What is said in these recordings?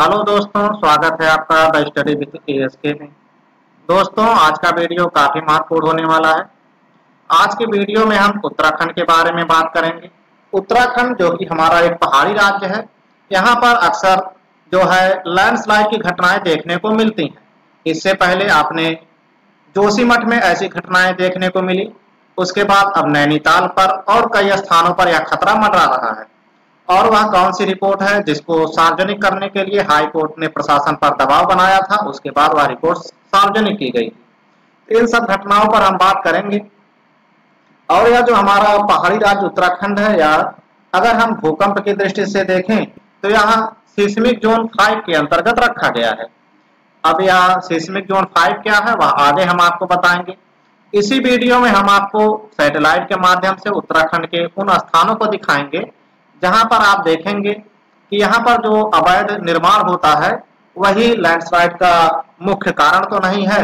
Hello दोस्तों, स्वागत है आपका द स्टडी विद एएसके में। दोस्तों, आज का वीडियो काफ़ी महत्वपूर्ण होने वाला है। आज के वीडियो में हम उत्तराखंड के बारे में बात करेंगे। उत्तराखंड जो कि हमारा एक पहाड़ी राज्य है, यहाँ पर अक्सर जो है लैंडस्लाइड की घटनाएं देखने को मिलती हैं। इससे पहले आपने जोशीमठ में ऐसी घटनाएँ देखने को मिली, उसके बाद अब नैनीताल पर और कई स्थानों पर यह खतरा मंडरा रहा है। और वह कौन सी रिपोर्ट है जिसको सार्वजनिक करने के लिए हाई कोर्ट ने प्रशासन पर दबाव बनाया था, उसके बाद वह रिपोर्ट सार्वजनिक की गई। इन सब घटनाओं पर हम बात करेंगे। और यह जो हमारा पहाड़ी राज्य उत्तराखंड है, या अगर हम भूकंप की दृष्टि से देखें तो यहाँ सिस्मिक जोन 5 के अंतर्गत रखा गया है। अब यह सिस्मिक जोन 5 क्या है, वह आगे हम आपको बताएंगे। इसी वीडियो में हम आपको सैटेलाइट के माध्यम से उत्तराखंड के उन स्थानों को दिखाएंगे जहाँ पर आप देखेंगे कि यहाँ पर जो अवैध निर्माण होता है वही लैंडस्लाइड का मुख्य कारण तो नहीं है।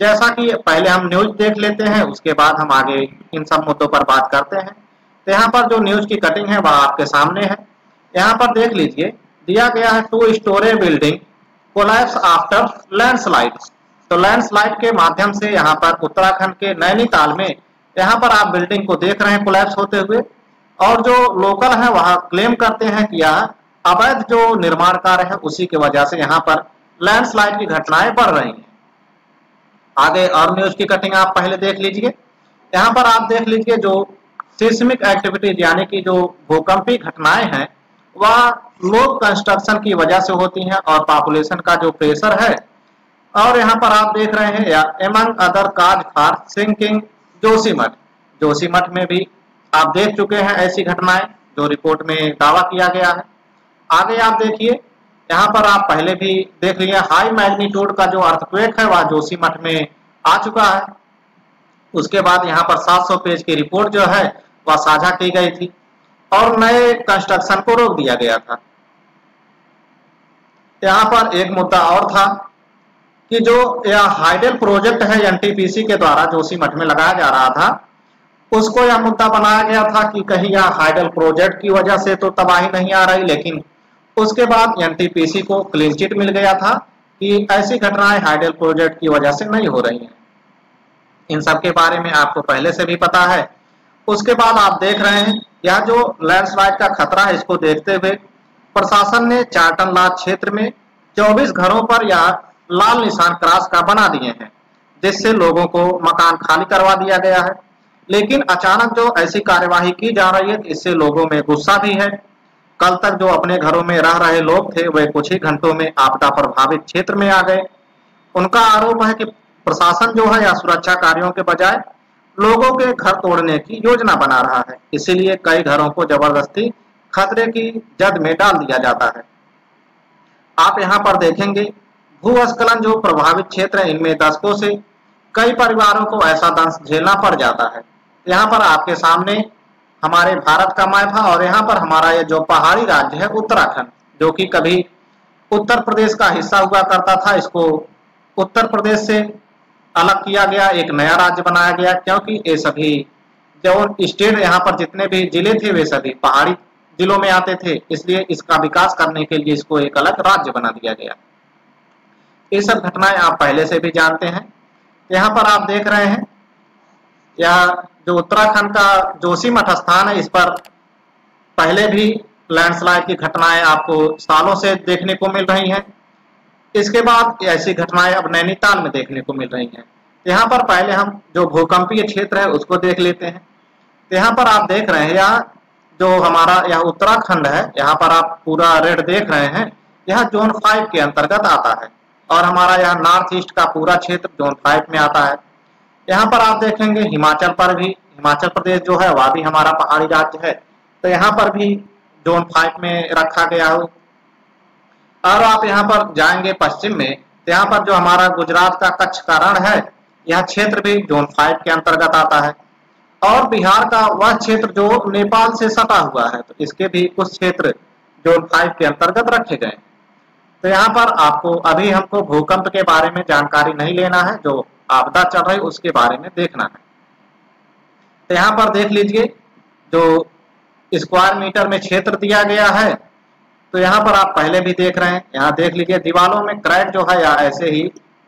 जैसा कि पहले हम न्यूज़ देख लेते हैं, उसके बाद हम आगे इन सब मुद्दों पर बात करते हैं। तो यहाँ पर जो न्यूज़ की कटिंग है वह आपके सामने है। यहाँ पर देख लीजिए, दिया गया है 2 story building collapse after landslide. तो लैंडस्लाइड के माध्यम से यहाँ पर उत्तराखंड के नैनीताल में यहाँ पर आप बिल्डिंग को देख रहे हैं कोलैप्स होते हुए, और जो लोकल है वह क्लेम करते हैं कि यह अवैध जो निर्माण कार्य है उसी की वजह से यहाँ पर लैंडस्लाइड की घटनाएं बढ़ रही हैं। आगे और न्यूज की कटिंग आप पहले देख लीजिए। यहाँ पर आप देख लीजिए जो सिस्मिक एक्टिविटीज यानी कि जो भूकंपीय घटनाएं हैं वह लोक कंस्ट्रक्शन की वजह से होती हैं और पॉपुलेशन का जो प्रेशर है। और यहाँ पर आप देख रहे हैं या among other cause for sinking Joshimath. Joshimath में भी आप देख चुके हैं ऐसी घटनाएं जो रिपोर्ट में दावा किया गया है। आगे आप देखिए, यहाँ पर आप पहले भी देख लिए हाई मैग्नीट्यूड का जो अर्थक्वेक है वह जोशीमठ में आ चुका है। उसके बाद यहाँ पर 700 पेज की रिपोर्ट जो है वह साझा की गई थी और नए कंस्ट्रक्शन को रोक दिया गया था। यहाँ पर एक मुद्दा और था कि जो यह हाइडल प्रोजेक्ट है एनटीपीसी के द्वारा जोशीमठ में लगाया जा रहा था, उसको यह मुद्दा बनाया गया था कि कहीं यह हाइडल प्रोजेक्ट की वजह से तो तबाही नहीं आ रही। लेकिन उसके बाद एनटीपीसी को क्लीन चिट मिल गया था कि ऐसी घटनाएं हाइडल प्रोजेक्ट की वजह से नहीं हो रही हैं। इन सब के बारे में आपको पहले से भी पता है। उसके बाद आप देख रहे हैं यह जो लैंडस्लाइड का खतरा है, इसको देखते हुए प्रशासन ने चार्टन लाल क्षेत्र में 24 घरों पर यह लाल निशान क्रॉस का बना दिए हैं, जिससे लोगों को मकान खाली करवा दिया गया है। लेकिन अचानक जो ऐसी कार्यवाही की जा रही है इससे लोगों में गुस्सा भी है। कल तक जो अपने घरों में रह रहे लोग थे वे कुछ ही घंटों में आपदा प्रभावित क्षेत्र में आ गए। उनका आरोप है कि प्रशासन जो है या सुरक्षा कार्यों के बजाय लोगों के घर तोड़ने की योजना बना रहा है, इसीलिए कई घरों को जबरदस्ती खतरे की जद में डाल दिया जाता है। आप यहाँ पर देखेंगे भूस्खलन जो प्रभावित क्षेत्र है, इनमें दशकों से कई परिवारों को ऐसा दंश झेलना पड़ जाता है। यहाँ पर आपके सामने हमारे भारत का मैप है और यहाँ पर हमारा ये जो पहाड़ी राज्य है उत्तराखंड, जो कि कभी उत्तर प्रदेश का हिस्सा हुआ करता था, इसको उत्तर प्रदेश से अलग किया गया, एक नया राज्य बनाया गया, क्योंकि ये सभी जो स्टेट यहाँ पर जितने भी जिले थे वे सभी पहाड़ी जिलों में आते थे, इसलिए इसका विकास करने के लिए इसको एक अलग राज्य बना दिया गया। ये सब घटनाएं आप पहले से भी जानते हैं। यहाँ पर आप देख रहे हैं यह जो उत्तराखंड का जोशीमठ स्थान है, इस पर पहले भी लैंडस्लाइड की घटनाएं आपको सालों से देखने को मिल रही हैं। इसके बाद ऐसी घटनाएं अब नैनीताल में देखने को मिल रही हैं। यहाँ पर पहले हम जो भूकंपीय क्षेत्र है उसको देख लेते हैं। यहाँ पर आप देख रहे हैं यह जो हमारा यह उत्तराखंड है, यहाँ पर आप पूरा रेड देख रहे हैं, यह जोन 5 के अंतर्गत आता है और हमारा यह नॉर्थ ईस्ट का पूरा क्षेत्र जोन 5 में आता है। यहाँ पर आप देखेंगे हिमाचल पर भी, हिमाचल प्रदेश जो है वह भी हमारा पहाड़ी राज्य है, तो यहाँ पर भी जोन 5 में रखा गया हो। और आप यहाँ पर जाएंगे पश्चिम में, यहाँ पर जो हमारा गुजरात का कच्छ का रण है, यह क्षेत्र भी जोन 5 के अंतर्गत आता है। और बिहार का वह क्षेत्र जो नेपाल से सटा हुआ है, तो इसके भी कुछ क्षेत्र जोन 5 के अंतर्गत रखे गए। तो यहाँ पर आपको अभी हमको भूकंप के बारे में जानकारी नहीं लेना है, जो आपदा चल रही उसके बारे में देखना है। तो यहाँ पर देख लीजिए जो स्क्वायर मीटर में क्षेत्र दिया गया है, तो यहाँ पर आप पहले भी देख रहे हैं, यहाँ देख लीजिए दीवारों में क्रैक जो है ऐसे ही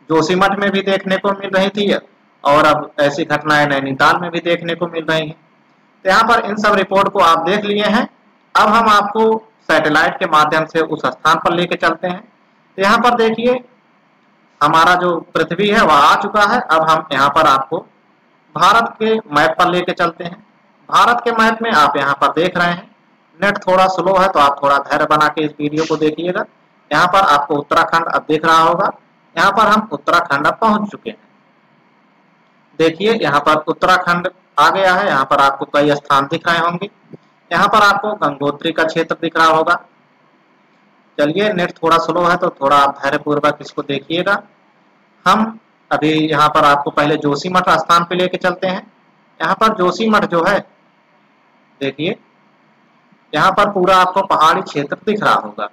जोशीमठ में भी देखने को मिल रही थी और अब ऐसी घटनाएं नैनीताल में भी देखने को मिल रही हैं। तो यहाँ पर इन सब रिपोर्ट को आप देख लिए हैं। अब हम आपको सैटेलाइट के माध्यम से उस स्थान पर लेके चलते हैं। तो यहाँ पर देखिए हमारा जो पृथ्वी है वह आ चुका है। अब हम यहाँ पर आपको भारत के मैप पर लेके चलते हैं। भारत के मैप में आप यहाँ पर देख रहे हैं, नेट थोड़ा स्लो है तो आप थोड़ा धैर्य बना के इस वीडियो को देखिएगा। यहाँ पर आपको उत्तराखंड अब दिख रहा होगा, यहाँ पर हम उत्तराखंड अब पहुँच चुके हैं। देखिए यहाँ पर उत्तराखंड आ गया है, यहाँ पर आपको कई स्थान दिख रहे होंगे। यहाँ पर आपको गंगोत्री का क्षेत्र दिख रहा होगा। चलिए नेट थोड़ा स्लो है तो थोड़ा आप धैर्यपूर्वक इसको देखिएगा। हम अभी यहाँ पर आपको पहले जोशीमठ स्थान पे लेके चलते हैं। यहाँ पर जोशीमठ जो है देखिए, यहाँ पर पूरा आपको पहाड़ी क्षेत्र दिख रहा होगा।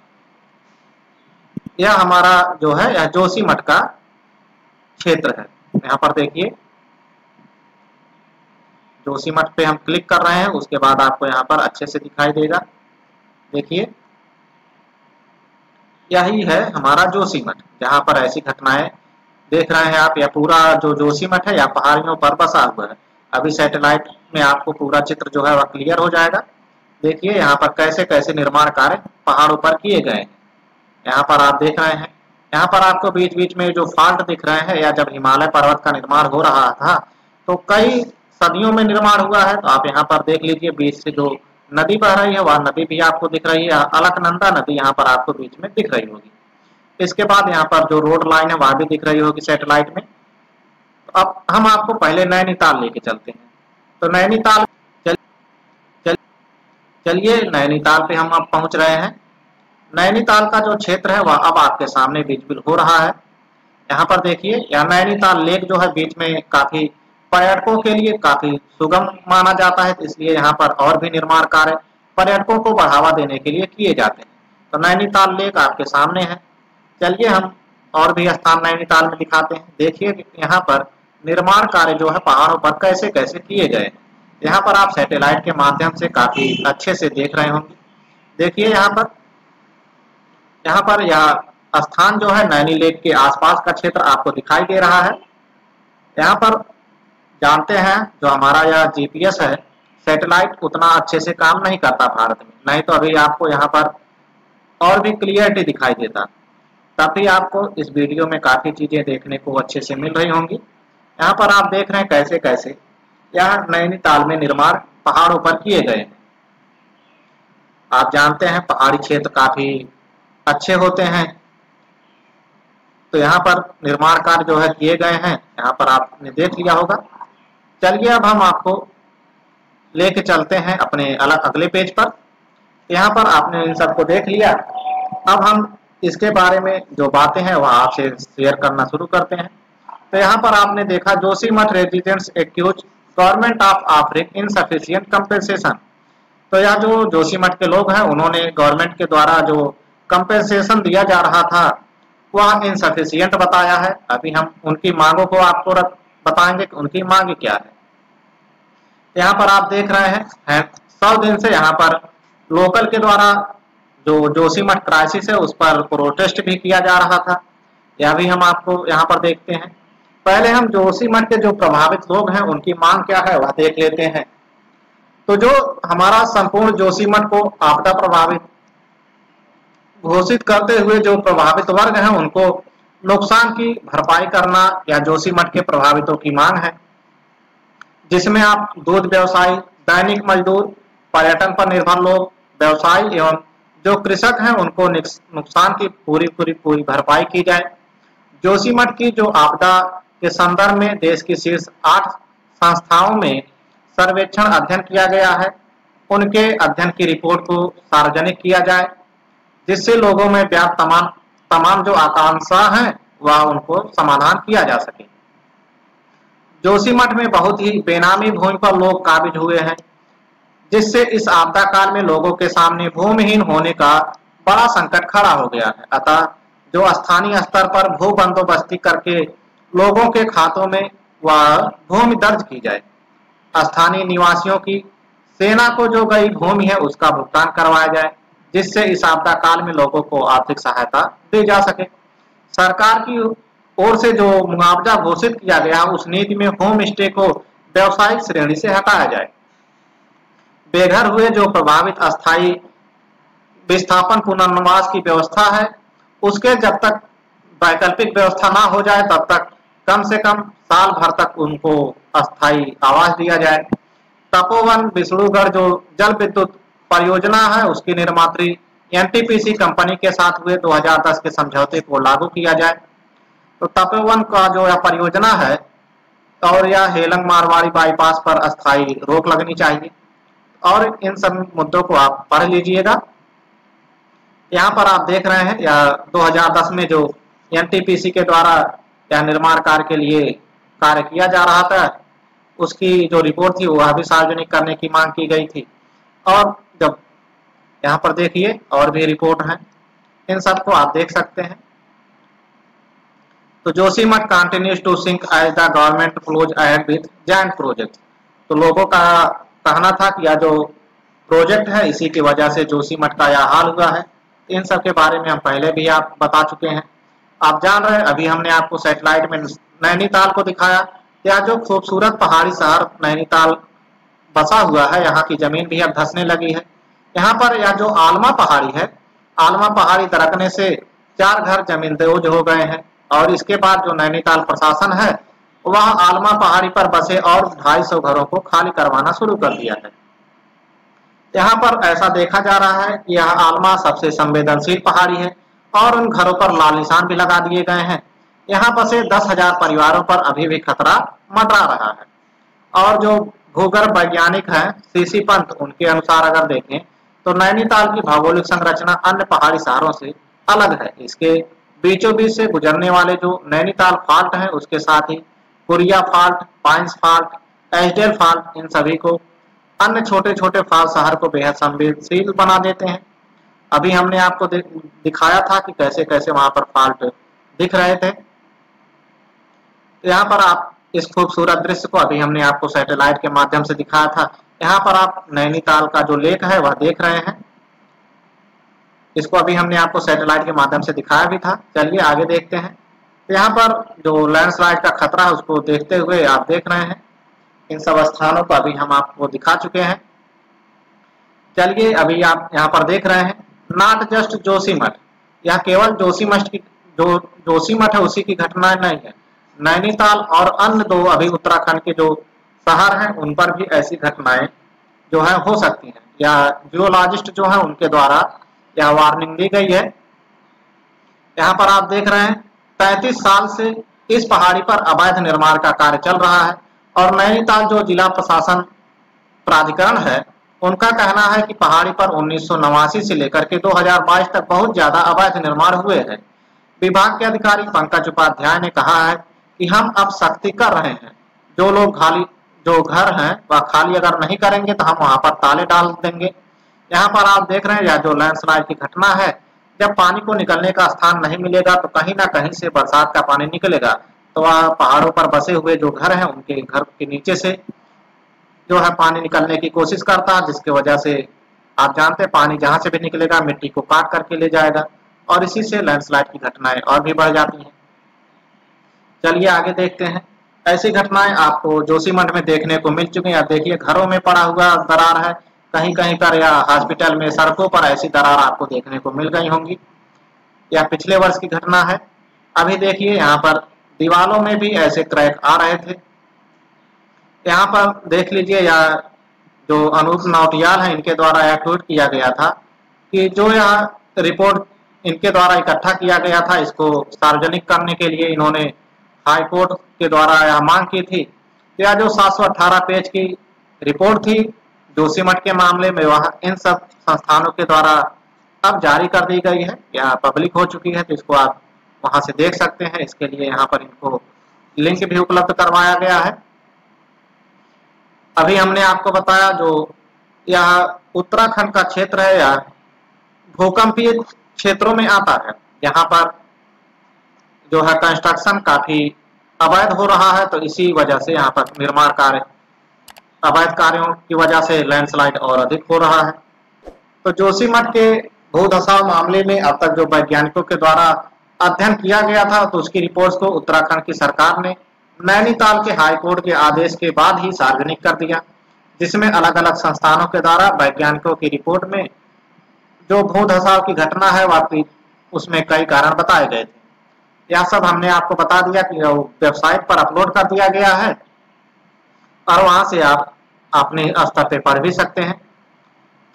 यह हमारा जो है यह जोशीमठ का क्षेत्र है। यहाँ पर देखिए जोशीमठ पे हम क्लिक कर रहे हैं, उसके बाद आपको यहाँ पर अच्छे से दिखाई देगा। देखिए यही है हमारा जोशीमठ, जहाँ पर ऐसी घटनाएं देख रहे हैं आप। यह पूरा जो जोशीमठ है या पहाड़ियों पर बसा हुआ है। अभी सैटेलाइट में आपको पूरा चित्र जो है वह क्लियर हो जाएगा। देखिए यहाँ पर कैसे कैसे निर्माण कार्य पहाड़ों पर किए गए हैं, यहाँ पर आप देख रहे हैं। यहाँ पर आपको बीच बीच में जो फाल्ट दिख रहे हैं, या जब हिमालय पर्वत का निर्माण हो रहा था तो कई सदियों में निर्माण हुआ है। तो आप यहाँ पर देख लीजिए बीच से जो नदी बह रही है वह नदी भी आपको दिख रही है, अलकनंदा नदी यहाँ पर आपको बीच में दिख रही होगी। इसके बाद यहाँ पर जो रोड लाइन है वह भी दिख रही होगी सैटेलाइट में। तो अब हम आपको पहले नैनीताल लेके चलते हैं। तो नैनीताल चलिए नैनीताल पे हम अब पहुँच रहे हैं। नैनीताल का जो क्षेत्र है वह अब आपके सामने विजिबल हो रहा है। यहाँ पर देखिए यह नैनीताल लेक जो है बीच में काफ़ी पर्यटकों के लिए काफी सुगम माना जाता है, इसलिए यहाँ पर और भी निर्माण कार्य पर्यटकों को बढ़ावा देने के लिए किए जाते हैं। तो नैनीताल लेक आपके सामने है। चलिए हम और भी स्थान नैनीताल में दिखाते हैं। देखिए यहाँ पर निर्माण कार्य जो है पहाड़ों पर कैसे कैसे किए गए हैं। यहाँ पर आप सैटेलाइट के माध्यम से काफी अच्छे से देख रहे होंगे। देखिए यहाँ पर यह स्थान जो है नैनी लेक के आसपास का क्षेत्र आपको दिखाई दे रहा है। यहाँ पर जानते हैं जो हमारा यह जीपीएस है सैटेलाइट उतना अच्छे से काम नहीं करता भारत में, नहीं तो अभी आपको यहाँ पर और भी क्लियरिटी दिखाई देता, तभी आपको इस वीडियो में काफ़ी चीज़ें देखने को अच्छे से मिल रही होंगी। यहाँ पर आप देख रहे हैं कैसे कैसे यह नैनीताल में निर्माण पहाड़ों पर किए गए हैं। आप जानते हैं पहाड़ी क्षेत्र काफ़ी अच्छे होते हैं, तो यहाँ पर निर्माण कार्य जो है किए गए हैं। यहाँ पर आपने देख लिया होगा। चलिए अब हम आपको लेके चलते हैं अपने अगले पेज पर। यहाँ पर आपने इन सबको देख लिया, अब हम इसके बारे में जो बातें हैं वह आपसे शेयर करना शुरू करते हैं। तो यहाँ पर आपने देखा Joshimath residents accuse government of आफ्रिक इनसफिशिएंट कंपेंसेशन। तो यह जो जोशीमठ के लोग हैं उन्होंने गवर्नमेंट के द्वारा जो कंपेंसेशन दिया जा रहा था वह इनसफिशिएंट बताया है। अभी हम उनकी मांगों को आपको बताएंगे कि उनकी मांग क्या है। यहाँ पर आप देख रहे हैं 100 दिन से यहाँ पर लोकल के द्वारा जो जोशीमठ क्राइसिस है उस पर प्रोटेस्ट भी किया जा रहा था। यह भी हम आपको यहाँ पर देखते हैं। पहले हम जोशीमठ के जो प्रभावित लोग हैं उनकी मांग क्या है वह देख लेते हैं। तो जो हमारा संपूर्ण जोशीमठ को आपदा प्रभावित घोषित करते हुए जो प्रभावित वर्ग हैं उनको नुकसान की भरपाई करना या जोशीमठ के प्रभावितों की मांग है, जिसमें आप दूध व्यवसायी, दैनिक मजदूर, पर्यटन पर निर्भर लोग, व्यवसायी एवं जो कृषक हैं उनको नुकसान की पूरी भरपाई की जाए। जोशीमठ की जो आपदा के संदर्भ में देश की शीर्ष 8 संस्थाओं में सर्वेक्षण अध्ययन किया गया है, उनके अध्ययन की रिपोर्ट को सार्वजनिक किया जाए, जिससे लोगों में व्याप्त तमाम जो आकांक्षा हैं वह उनको समाधान किया जा सके। जोशीमठ में बहुत ही बेनामी भूमि पर लोग काबिज हुए हैं, जिससे इस आपदा काल में लोगों के सामने भूमिहीन होने का बड़ा संकट खड़ा हो गया है। अतः जो स्थानीय स्तर पर भू बंदोबस्ती करके लोगों के खातों में वह भूमि दर्ज की जाए, स्थानीय निवासियों की सेना को जो गई भूमि है उसका भुगतान करवाया जाए, जिससे इस आपदा काल में लोगों को आर्थिक सहायता दी जा सके। सरकार की ओर से जो मुआवजा घोषित किया गया उस नीति में होम स्टे को व्यावसायिक श्रेणी से हटाया जाए। बेघर हुए जो प्रभावित अस्थायी विस्थापन पुनर्निवास की व्यवस्था है उसके जब तक वैकल्पिक व्यवस्था ना हो जाए तब तक कम से कम साल भर तक उनको अस्थायी आवास दिया जाए। तपोवन विष्णुगढ़ जो जल विद्युत परियोजना है उसकी निर्मात्री एनटीपीसी कंपनी के साथ हुए 2010 के समझौते को लागू किया जाए। तो तपोवन का जो यह परियोजना है और यह हेलंग मारवाड़ी बाईपास पर अस्थायी रोक लगनी चाहिए और इन सब मुद्दों को आप पढ़ लीजिएगा। यहाँ पर आप देख रहे हैं यह 2010 में जो एनटीपीसी के द्वारा यह निर्माण कार्य के लिए कार्य किया जा रहा था उसकी जो रिपोर्ट थी वह भी सार्वजनिक करने की मांग की गई थी। और जब यहाँ पर देखिए और भी रिपोर्ट हैं, इन सबको आप देख सकते हैं। तो Joshimath continues to sink as the government flows ahead with giant project. तो लोगों का कहना था कि यह जो प्रोजेक्ट है इसी की वजह से जोशीमठ का यह हाल हुआ है। इन सब के बारे में हम पहले भी आप बता चुके हैं, आप जान रहे हैं। अभी हमने आपको सैटेलाइट में नैनीताल को दिखाया। यह जो खूबसूरत पहाड़ी शहर नैनीताल बसा हुआ है, यहाँ की जमीन भी अब धंसने लगी है। यहाँ पर यह जो आलमा पहाड़ी है, आलमा पहाड़ी दरकने से 4 घर जमींदोज हो गए हैं और इसके बाद जो नैनीताल प्रशासन है वह आलमा पहाड़ी पर बसे और 250 घरों को खाली करवाना शुरू कर दिया है। यहाँ पर ऐसा देखा जा रहा है कि यह आलमा सबसे संवेदनशील पहाड़ी है और उन घरों पर लाल निशान भी लगा दिए गए हैं। यहाँ बसे 10,000 परिवारों पर अभी भी खतरा मंडरा रहा है। और जो भूगर्भ वैज्ञानिक हैं सीसी पंत, उनके अनुसार अगर देखें तो नैनीताल की भौगोलिक संरचना अन्य पहाड़ी शहरों से अलग है। इसके बीचों बीच से गुजरने वाले जो नैनीताल फाल्ट है उसके साथ ही कुरिया फाल्ट, पाइंस फाल्ट, एचडेल फाल्ट, इन सभी को अन्य छोटे छोटे फाल्ट शहर को बेहद संवेदनशील बना देते हैं। अभी हमने आपको दिखाया था कि कैसे कैसे वहां पर फाल्ट दिख रहे थे। यहाँ पर आप इस खूबसूरत दृश्य को अभी हमने आपको सैटेलाइट के माध्यम से दिखाया था। यहाँ पर आप नैनीताल का जो लेक है वह देख रहे हैं, इसको अभी हमने आपको सैटेलाइट के माध्यम से दिखाया भी था। चलिए आगे देखते हैं। यहाँ पर जो लैंडस्लाइड का खतरा है उसको देखते हुए आप देख रहे हैं, इन सब स्थानों को अभी हम आपको दिखा चुके हैं। चलिए अभी आप यहाँ पर देख रहे हैं नॉट जस्ट जोशीमठ, यह केवल जोशीमठ की जोशीमठ है उसी की घटना नहीं है। नैनीताल और अन्य दो अभी उत्तराखंड के जो शहर हैं उन पर भी ऐसी घटनाएं जो है हो सकती हैं, या जियोलॉजिस्ट जो है उनके द्वारा यह वार्निंग दी गई है। यहाँ पर आप देख रहे हैं 35 साल से इस पहाड़ी पर अवैध निर्माण का कार्य चल रहा है और नैनीताल जो जिला प्रशासन प्राधिकरण है उनका कहना है कि पहाड़ी पर 1989 से लेकर के 2022 तक बहुत ज्यादा अवैध निर्माण हुए हैं। विभाग के अधिकारी पंकज उपाध्याय ने कहा है कि हम अब सख्ती कर रहे हैं, जो लोग खाली जो घर हैं वह खाली अगर नहीं करेंगे तो हम वहां पर ताले डाल देंगे। यहाँ पर आप देख रहे हैं यह जो लैंडस्लाइड की घटना है, जब पानी को निकलने का स्थान नहीं मिलेगा तो कहीं ना कहीं से बरसात का पानी निकलेगा तो वह पहाड़ों पर बसे हुए जो घर हैं उनके घर के नीचे से जो है पानी निकलने की कोशिश करता है, जिसकी वजह से आप जानते हैं पानी जहाँ से भी निकलेगा मिट्टी को काट करके ले जाएगा और इसी से लैंडस्लाइड की घटनाएं और भी बढ़ जाती हैं। चलिए आगे देखते हैं। ऐसी घटनाएं आपको जोशीमठ में देखने को मिल चुकी हैं। आप देखिए घरों में पड़ा हुआ दरार है, कहीं कहीं पर या हॉस्पिटल में सड़कों पर ऐसी दरार आपको देखने को मिल गई होंगी। यह पिछले वर्ष की घटना है। अभी देखिए यहाँ पर दीवालों में भी ऐसे क्रैक आ रहे थे। यहाँ पर देख लीजिए या जो अनूप नौटियाल है इनके द्वारा यह ट्वीट किया गया था कि जो यह रिपोर्ट इनके द्वारा इकट्ठा किया गया था इसको सार्वजनिक करने के लिए इन्होंने हाईकोर्ट के द्वारा यह मांग की थी। यह जो 718 पेज की रिपोर्ट थी जोशीमठ के मामले में वह इन सब संस्थानों के द्वारा अब जारी कर दी गई है, यह पब्लिक हो चुकी है, तो इसको आप वहां से देख सकते हैं। इसके लिए यहाँ पर इनको लिंक भी उपलब्ध करवाया गया है। अभी हमने आपको बताया जो यह उत्तराखंड का क्षेत्र है यह भूकंपीय क्षेत्रों में आता है। यहाँ पर जो है कंस्ट्रक्शन काफी अवैध हो रहा है, तो इसी वजह से यहाँ पर निर्माण कार्य अवैध कार्यों की वजह से लैंडस्लाइड और अधिक हो रहा है। तो जोशीमठ के भूदशा मामले में अब तक जो वैज्ञानिकों के द्वारा अध्ययन किया गया था तो उसकी रिपोर्ट्स को उत्तराखंड की सरकार ने नैनीताल के हाईकोर्ट के आदेश के बाद ही सार्वजनिक कर दिया, जिसमें अलग अलग संस्थानों के द्वारा वैज्ञानिकों की रिपोर्ट में जो भूधसाव की घटना है वाकई उसमें कई कारण बताए गए थे। यह सब हमने आपको बता दिया कि वेबसाइट पर अपलोड कर दिया गया है और वहाँ से आप अपने स्तर पर पढ़ भी सकते हैं।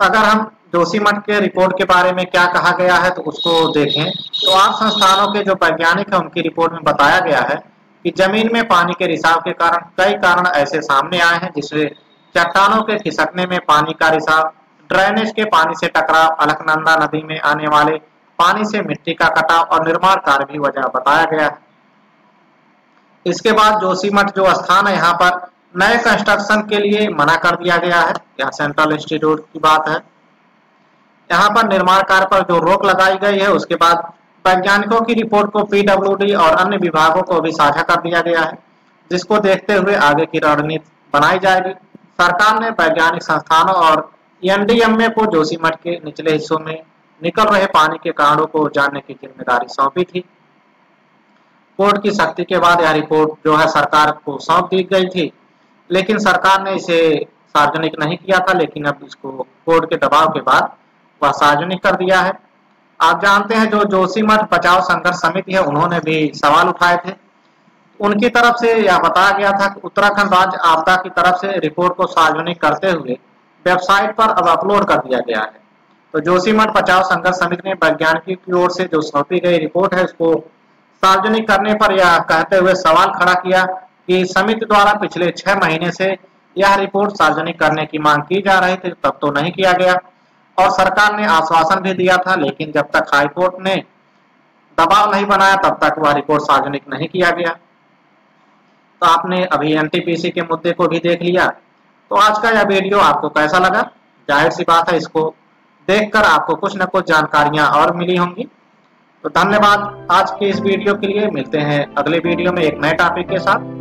अगर हम जोशीमठ के रिपोर्ट के बारे में क्या कहा गया है तो उसको देखें तो आप संस्थानों के जो वैज्ञानिक हैं उनकी रिपोर्ट में बताया गया है कि जमीन में पानी के रिसाव के कारण कई कारण ऐसे सामने आए हैं जिसमें चट्टानों के खिसकने में पानी का रिसाव, ड्रेनेज के पानी से टकराव, अलकनंदा नदी में आने वाले पानी से मिट्टी का कटाव और निर्माण कार्य भी वजह बताया गया है। इसके बाद जोशीमठ जो स्थान है यहाँ पर नए कंस्ट्रक्शन के लिए मना कर दिया गया है, यह सेंट्रल इंस्टीट्यूट की बात है। यहाँ पर निर्माण कार्य पर जो रोक लगाई गई है उसके बाद वैज्ञानिकों की रिपोर्ट को पीडब्ल्यूडी और अन्य विभागों को भी साझा कर दिया गया है, जिसको देखते हुए आगे की रणनीति बनाई जाएगी। सरकार ने वैज्ञानिक संस्थानों और एनडीएमए को जोशीमठ के निचले हिस्सों में निकल रहे पानी के कारणों को जानने की जिम्मेदारी सौंपी थी। कोर्ट की सख्ती के बाद यह रिपोर्ट जो है सरकार को सौंप दी गई थी, लेकिन सरकार ने इसे सार्वजनिक नहीं किया था, लेकिन अब इसको कोर्ट के दबाव के बाद वह सार्वजनिक कर दिया है। आप जानते हैं जो जोशीमठ बचाओ संघर्ष समिति है उन्होंने भी सवाल उठाए थे। उनकी तरफ से यह बताया गया था कि उत्तराखंड राज्य आपदा की तरफ से रिपोर्ट को सार्वजनिक करते हुए वेबसाइट पर अब अपलोड कर दिया गया है। तो जोशीमठ बचाओ संघर्ष समिति ने वैज्ञानिकों की ओर से जो सौंपी गई रिपोर्ट है उसको सार्वजनिक करने पर यह कहते हुए सवाल खड़ा किया कि समिति द्वारा पिछले 6 महीने से यह रिपोर्ट सार्वजनिक करने की मांग की जा रही थी, तब तो नहीं किया गया और सरकार ने आश्वासन भी दिया था, लेकिन जब तक हाईकोर्ट ने दबाव नहीं बनाया तब तक वह रिपोर्ट सार्वजनिक नहीं किया गया। तो आपने अभी एनटीपीसी के मुद्दे को भी देख लिया। तो आज का यह वीडियो आपको कैसा लगा? जाहिर सी बात है इसको देखकर आपको कुछ न कुछ जानकारियां और मिली होंगी। तो धन्यवाद आज के इस वीडियो के लिए। मिलते हैं अगले वीडियो में एक नए टॉपिक के साथ।